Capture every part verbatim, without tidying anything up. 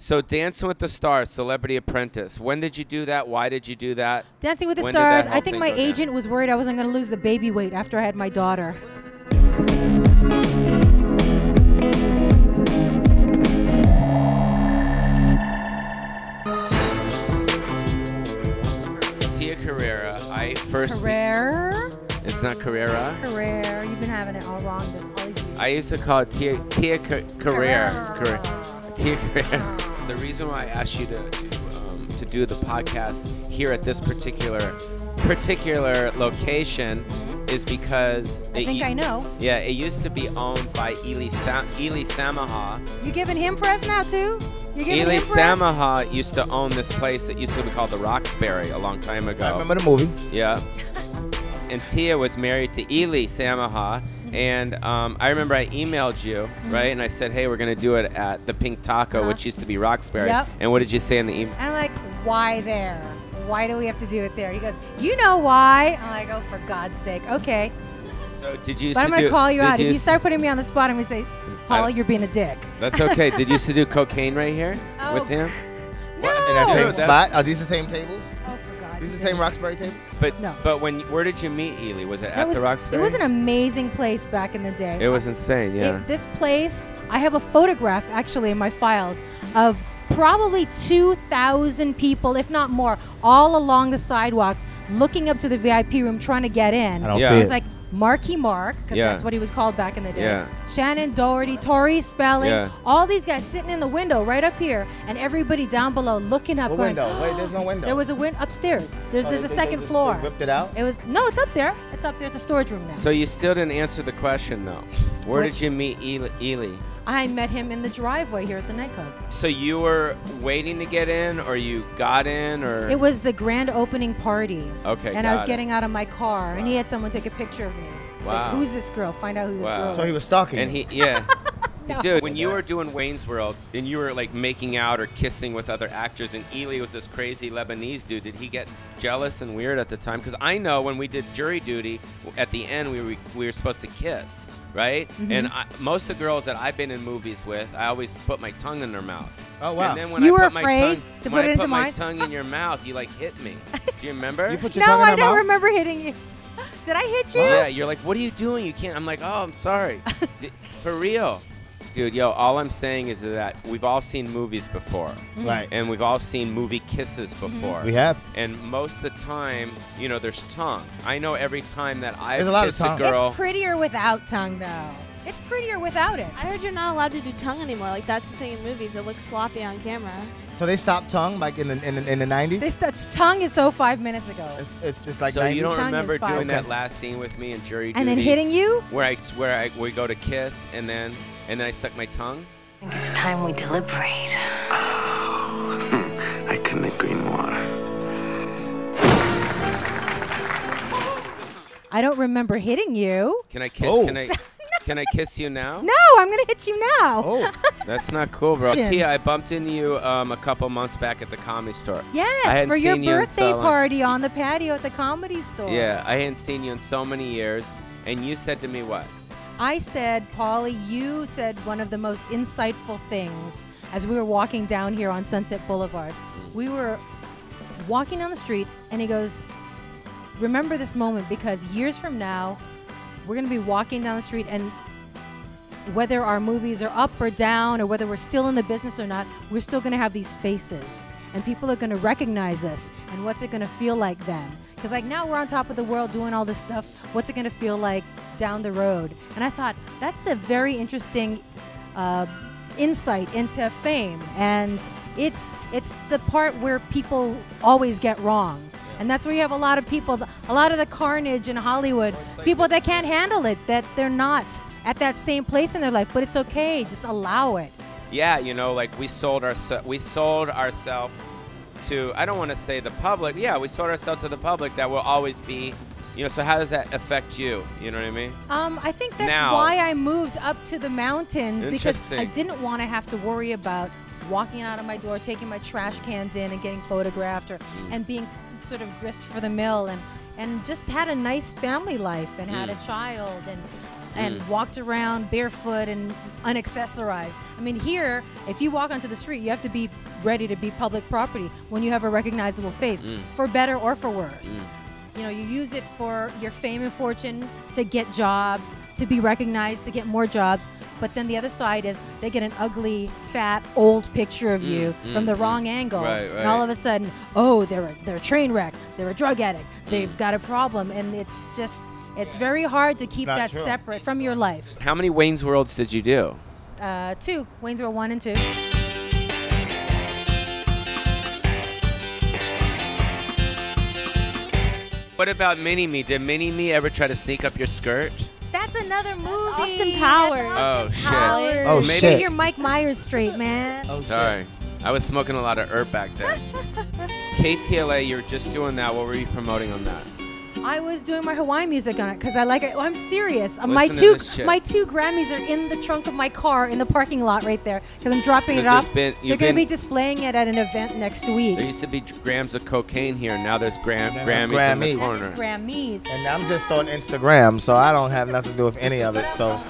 So Dancing with the Stars, Celebrity Apprentice. When did you do that? Why did you do that? Dancing with the when Stars. I think my agent down? was worried I wasn't going to lose the baby weight after I had my daughter. Tia Carrere. I first. Carrere? It's not Carrera. Carrere. You've been having it all wrong. This all these I used to call it Tia Tia Carrere. Carrere. Carrere. Tia Carrere. The reason why I asked you to to, um, to do the podcast here at this particular particular location is because I it think I know. Yeah, it used to be owned by Ely Sa Ely Samaha. You giving him press now too? You're giving Ely him press? Samaha used to own this place that used to be called the Roxbury a long time ago. I remember the movie. Yeah. And Tia was married to Ely Samaha. And um, I remember I emailed you, mm-hmm. right? And I said, hey, we're going to do it at the Pink Taco, uh-huh. which used to be Roxbury. Yep. And what did you say in the email? I'm like, why there? Why do we have to do it there? He goes, you know why? I'm like, oh, for God's sake. Okay. So did you? But I'm going to call you out. You if you start putting me on the spot, I'm going to say, Paul, I, you're being a dick. That's okay. Did you used to do cocaine right here oh. with him? No. In that same spot? Are these the same tables? Oh, Is this the same Roxbury table? But no. But when where did you meet Ely? Was it at was, the Roxbury? It was an amazing place back in the day. It was insane, yeah. It, this place, I have a photograph actually in my files of probably two thousand people, if not more, all along the sidewalks, looking up to the V I P room, trying to get in. I don't yeah. see it. It was like Marky Mark, because yeah. that's what he was called back in the day. Yeah. Shannon Doherty, Tori Spelling, yeah. all these guys sitting in the window right up here, and everybody down below looking up. What going, window? Oh. Wait, there's no window. There was a window upstairs. There's oh, there's a second just, floor. They ripped it out. It was no, it's up there. It's up there. It's a storage room now. So you still didn't answer the question though. Where Which, did you meet Ely, Ely? I met him in the driveway here at the nightclub. So you were waiting to get in, or you got in, or? It was the grand opening party. Okay, And I was it. getting out of my car, wow. and he had someone take a picture of me. It's wow. like, who's this girl? Find out who this wow. girl is. So he was stalking. And he, yeah. No. Dude, when you were doing Wayne's World and you were like making out or kissing with other actors, and Ely was this crazy Lebanese dude, did he get jealous and weird at the time? Because I know when we did Jury Duty, at the end we were, we were supposed to kiss, right? Mm-hmm. And I, most of the girls that I've been in movies with, I always put my tongue in their mouth. Oh wow! And then when you I were put afraid my tongue, to when put it I put into my mine? tongue in your mouth, you like hit me. Do you remember? You put your no, tongue in I don't mouth? remember hitting you. Did I hit you? Oh, yeah, you're like, what are you doing? You can't. I'm like, oh, I'm sorry. For real. Dude, yo, all I'm saying is that we've all seen movies before. Mm-hmm. Right. And we've all seen movie kisses before. Mm-hmm. We have. And most of the time, you know, there's tongue. I know every time that I've there's a lot kissed of tongue. a girl. It's prettier without tongue, though. It's prettier without it. I heard you're not allowed to do tongue anymore. Like, that's the thing in movies. It looks sloppy on camera. So they stopped tongue, like, in the, in the, in the nineties? They stopped, tongue is so five minutes ago. It's, it's, it's like so nineties. You don't tongue remember doing that last scene with me in Jury Duty? And then hitting you? Where I, where I, we go to kiss, and then... And then I stuck my tongue. I think it's time we deliberate. Oh, I commit green water. I don't remember hitting you. Can I kiss? Oh. Can I? No. Can I kiss you now? No, I'm gonna hit you now. Oh, that's not cool, bro. Tia, I bumped into you um, a couple months back at the Comedy Store. Yes, for your birthday so party on the patio at the Comedy Store. Yeah, I hadn't seen you in so many years, and you said to me what? I said, Pauly, you said one of the most insightful things as we were walking down here on Sunset Boulevard. We were walking down the street, and he goes, remember this moment, because years from now, we're going to be walking down the street, and whether our movies are up or down, or whether we're still in the business or not, we're still going to have these faces, and people are going to recognize us, and what's it going to feel like then? Because like now we're on top of the world doing all this stuff. What's it going to feel like down the road? And I thought that's a very interesting uh, insight into fame. And it's it's the part where people always get wrong. And that's where you have a lot of people, a lot of the carnage in Hollywood, people that can't handle it, that they're not at that same place in their life. But it's okay. Just allow it. Yeah, you know, like we sold our we sold ourselves. To, I don't want to say the public. Yeah, we sold ourselves to the public that will always be, you know, so how does that affect you? You know what I mean? Um, I think that's now. why I moved up to the mountains, because I didn't want to have to worry about walking out of my door, taking my trash cans in and getting photographed, or, mm. and being sort of grist for the mill, and, and just had a nice family life and mm. had a child and and mm. walked around barefoot and unaccessorized. I mean, here, if you walk onto the street, you have to be ready to be public property when you have a recognizable face, mm. for better or for worse. Mm. You know, you use it for your fame and fortune, to get jobs, to be recognized, to get more jobs. But then the other side is they get an ugly, fat, old picture of mm, you mm, from the mm. wrong angle. Right, right. And all of a sudden, oh, they're a, they're a train wreck. They're a drug addict. Mm. They've got a problem. And it's just, it's yeah. very hard to keep that true. separate from your life. How many Wayne's Worlds did you do? Uh, two. Wayne's World one and two. What about Mini-Me? Did Mini-Me ever try to sneak up your skirt? That's another movie. That's Austin Powers. That's Austin oh, Powers. Shit. Oh, shit. Get your Mike Myers straight, man. Oh, sorry. Shit. I was smoking a lot of herb back then. K T L A, you were just doing that. What were you promoting on that? I was doing my Hawaiian music on it because I like it. I'm serious. Listen my two my two Grammys are in the trunk of my car in the parking lot right there because I'm dropping it off. Been, They're going to be displaying it at an event next week. There used to be grams of cocaine here. Now there's gram Grammys, Grammys in the corner. Grammys. And I'm just on Instagram, so I don't have nothing to do with any of it. So,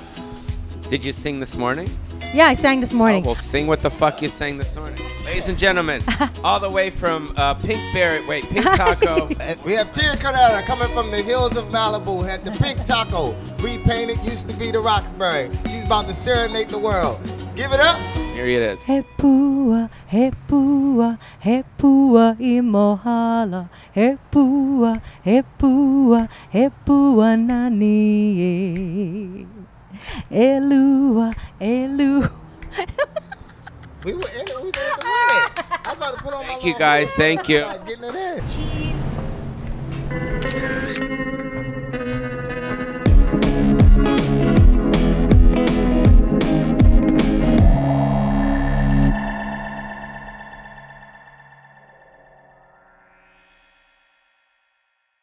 did you sing this morning? Yeah, I sang this morning. Oh, well, sing what the fuck you sang this morning. Ladies and gentlemen, all the way from uh, Pinkberry, wait, Pink Taco. We have Tia Carrere coming from the hills of Malibu, had the Pink Taco, repainted, used to be the Roxbury. She's about to serenade the world. Give it up. Here it is. He pua, he pua, he pua I mohala. He pua, he pua, he pua nani. Elua, Elua. We were in it. We was in it. I was about to put on my Thank you guys. Thank you.